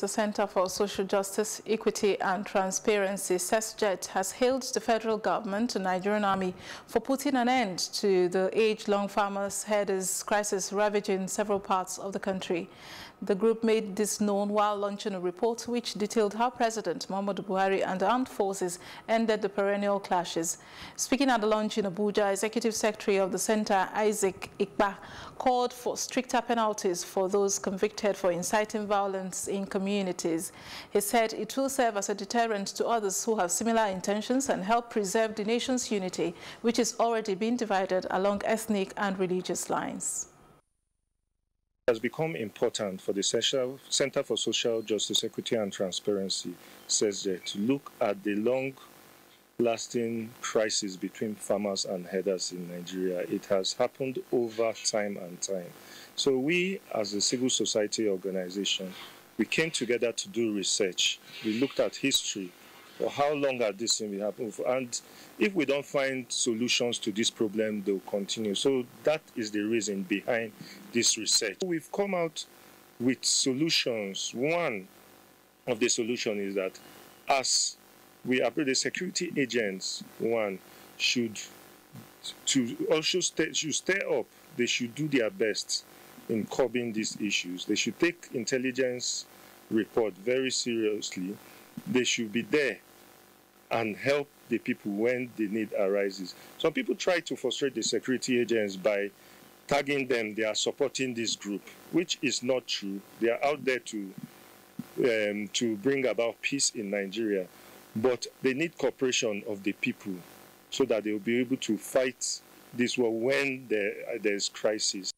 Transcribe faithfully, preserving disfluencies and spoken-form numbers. The Center for Social Justice, Equity and Transparency, CESJET, has hailed the federal government and Nigerian Army for putting an end to the age-long farmers' herders crisis ravaging several parts of the country. The group made this known while launching a report which detailed how President Muhammadu Buhari and the armed forces ended the perennial clashes. Speaking at the launch in Abuja, Executive Secretary of the Center, Isaac Ikpa, called for stricter penalties for those convicted for inciting violence in communities. communities. He said it will serve as a deterrent to others who have similar intentions and help preserve the nation's unity, which is already being divided along ethnic and religious lines. It has become important for the Center for Social Justice, Equity and Transparency, CESJET, to look at the long-lasting crisis between farmers and herders in Nigeria. It has happened over time and time. So we, as a civil society organization, we came together to do research. We looked at history. Well, how long had this thing been happening? And if we don't find solutions to this problem, they'll continue. So that is the reason behind this research. We've come out with solutions. One of the solutions is that as we are the security agents, one should to also stay, should stay up. They should do their best in curbing these issues. They should take intelligence report very seriously. They should be there and help the people when the need arises. Some people try to frustrate the security agents by tagging them they are supporting this group, which is not true. They are out there to um, to bring about peace in Nigeria, but they need cooperation of the people so that they will be able to fight this war when there, there's crisis.